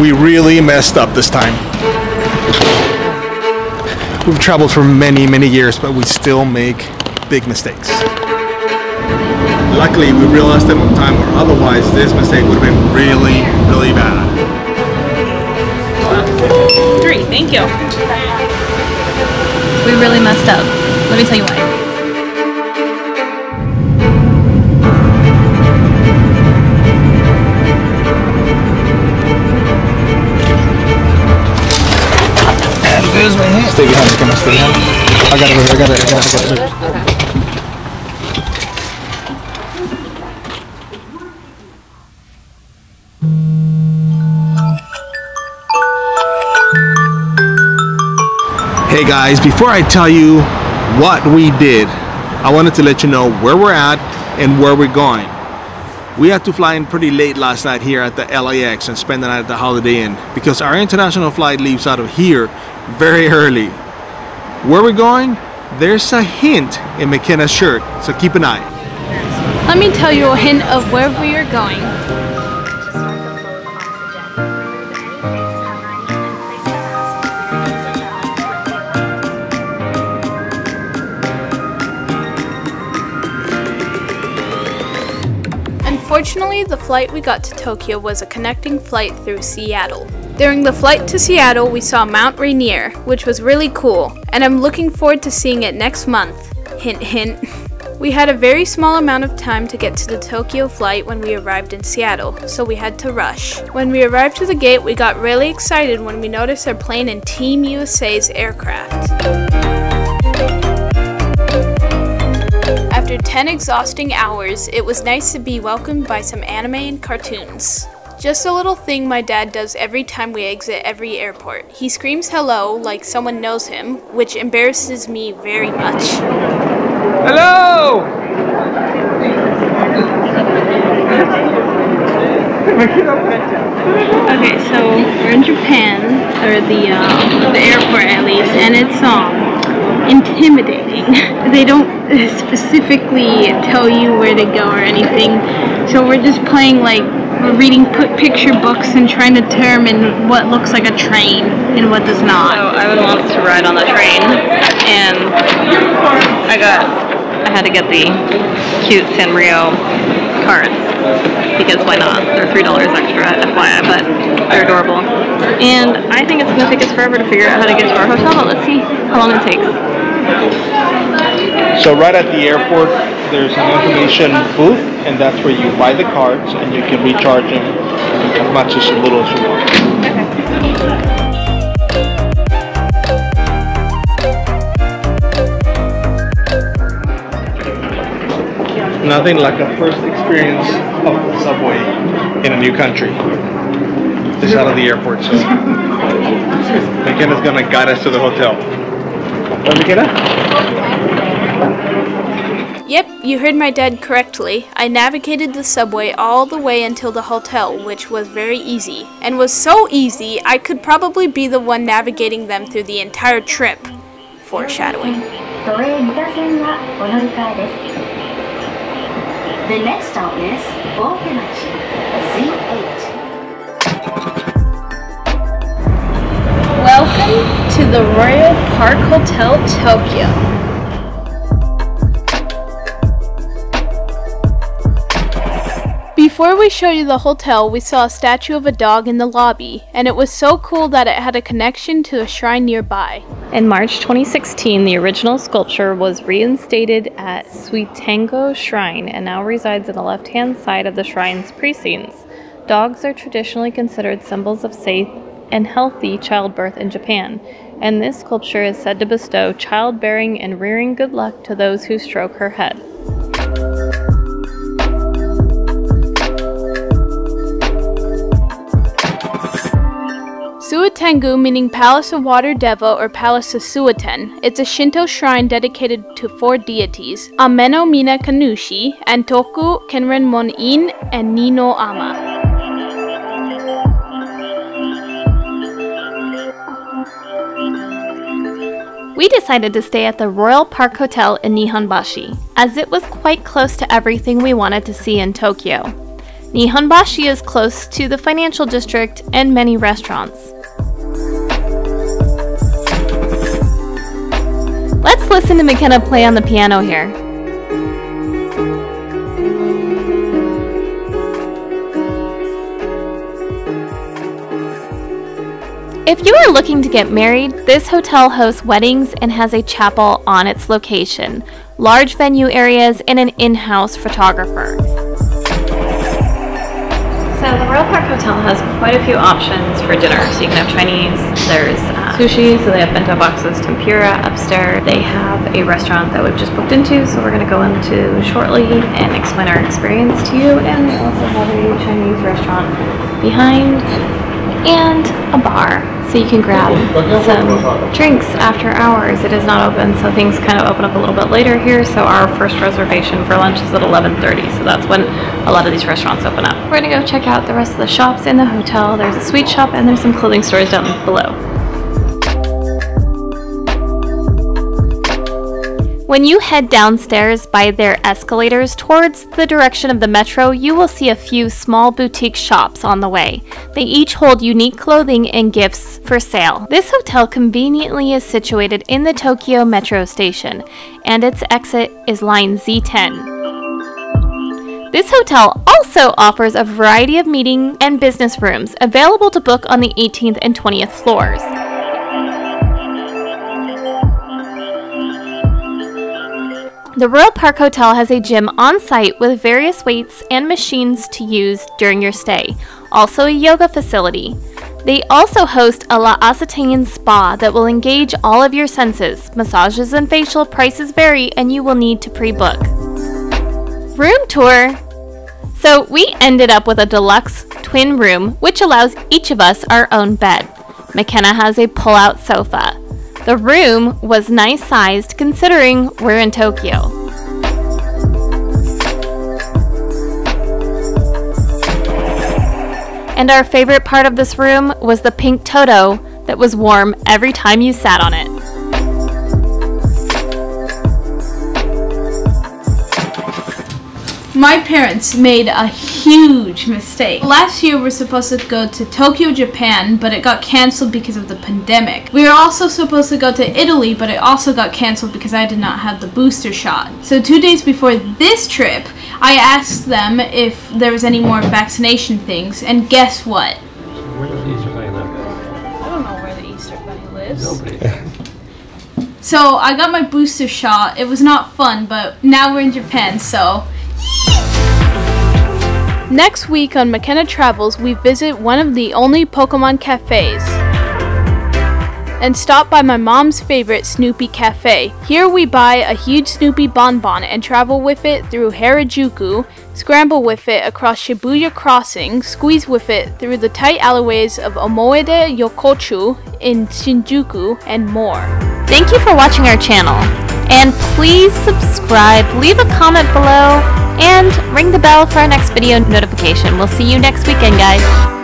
We really messed up this time. We've traveled for many, many years, but we still make big mistakes. Luckily, we realized them on time, or otherwise this mistake would have been really, really bad. 3, thank you. We really messed up. Let me tell you why. Stay behind the camera, stay behind. I gotta move, I gotta move. Hey guys, before I tell you what we did, I wanted to let you know where we're at and where we're going. We had to fly in pretty late last night here at the LAX and spend the night at the Holiday Inn because our international flight leaves out of here very early. Where we're going, there's a hint in McKenna's shirt, so keep an eye. Let me tell you a hint of where we are going. Unfortunately, the flight we got to Tokyo was a connecting flight through Seattle. During the flight to Seattle, we saw Mount Rainier, which was really cool, and I'm looking forward to seeing it next month. Hint, hint. We had a very small amount of time to get to the Tokyo flight when we arrived in Seattle, so we had to rush. When we arrived to the gate, we got really excited when we noticed our plane in Team USA's aircraft. After 10 exhausting hours, it was nice to be welcomed by some anime and cartoons. Just a little thing my dad does every time we exit every airport. He screams hello like someone knows him, which embarrasses me very much. Hello! Okay, so we're in Japan, or the airport at least, and it's intimidating. They don't specifically tell you where to go or anything, so we're just playing like we're reading picture books and trying to determine what looks like a train and what does not. So I would want to ride on the train, and I had to get the cute Sanrio cards because why not? They're $3 extra, FYI, but they're adorable. And I think it's gonna take us forever to figure out how to get to our hotel, but let's see how long it takes. So right at the airport, there's an information booth, and that's where you buy the cards and you can recharge them as much as little as you want. Okay. Nothing like a first experience of the subway in a new country. Just out of the airport, so McKenna's gonna guide us to the hotel. Right, McKenna? Yep, you heard my dad correctly. I navigated the subway all the way until the hotel, which was very easy. And was so easy, I could probably be the one navigating them through the entire trip. Foreshadowing. The next stop is Otemachi, Z8. Welcome to the Royal Park Hotel, Tokyo. Before we show you the hotel, we saw a statue of a dog in the lobby, and it was so cool that it had a connection to a shrine nearby. In March 2016, the original sculpture was reinstated at Suitengu Shrine and now resides on the left-hand side of the shrine's precincts. Dogs are traditionally considered symbols of safe and healthy childbirth in Japan, and this sculpture is said to bestow childbearing and rearing good luck to those who stroke her head. Suitengu, meaning Palace of Water Deva or Palace of Suiten, it's a Shinto shrine dedicated to 4 deities, Ameno Mina Kanushi, Antoku, Kenrenmonin, and Nino Ama. We decided to stay at the Royal Park Hotel in Nihonbashi, as it was quite close to everything we wanted to see in Tokyo. Nihonbashi is close to the financial district and many restaurants. Let's listen to McKenna play on the piano here. If you are looking to get married, this hotel hosts weddings and has a chapel on its location, large venue areas, and an in-house photographer. So the Royal Park Hotel has quite a few options for dinner. So you can have Chinese, there's sushi, so they have bento boxes, tempura upstairs. They have a restaurant that we've just booked into, so we're gonna go into shortly and explain our experience to you. And they also have a Chinese restaurant behind and a bar. So you can grab some drinks after hours. It is not open, so things kind of open up a little bit later here. So our first reservation for lunch is at 11:30, so that's when a lot of these restaurants open up. We're gonna go check out the rest of the shops in the hotel. There's a sweet shop and there's some clothing stores down below. When you head downstairs by their escalators towards the direction of the metro, you will see a few small boutique shops on the way. They each hold unique clothing and gifts for sale. This hotel conveniently is situated in the Tokyo metro station, and its exit is line Z10. This hotel also offers a variety of meeting and business rooms available to book on the 18th and 20th floors. The Royal Park Hotel has a gym on site with various weights and machines to use during your stay, also a yoga facility. They also host a La Occitane spa that will engage all of your senses. Massages and facial prices vary and you will need to pre-book. Room tour. So we ended up with a deluxe twin room which allows each of us our own bed. McKenna has a pull-out sofa. The room was nice sized considering we're in Tokyo. And our favorite part of this room was the pink Toto that was warm every time you sat on it. My parents made a huge mistake. Last year we were supposed to go to Tokyo, Japan, but it got canceled because of the pandemic. We were also supposed to go to Italy, but it also got canceled because I did not have the booster shot. So 2 days before this trip, I asked them if there was any more vaccination things, and guess what? Where does the Easter Bunny live? I don't know where the Easter Bunny lives. Nobody. So I got my booster shot. It was not fun, but now we're in Japan, so... Next week on McKenna Travels, we visit one of the only Pokemon cafes and stop by my mom's favorite, Snoopy Cafe. Here we buy a huge Snoopy bonbon and travel with it through Harajuku, scramble with it across Shibuya Crossing, squeeze with it through the tight alleyways of Omoide Yokochu in Shinjuku, and more. Thank you for watching our channel, and please subscribe, leave a comment below, and ring the bell for our next video notification. We'll see you next weekend, guys.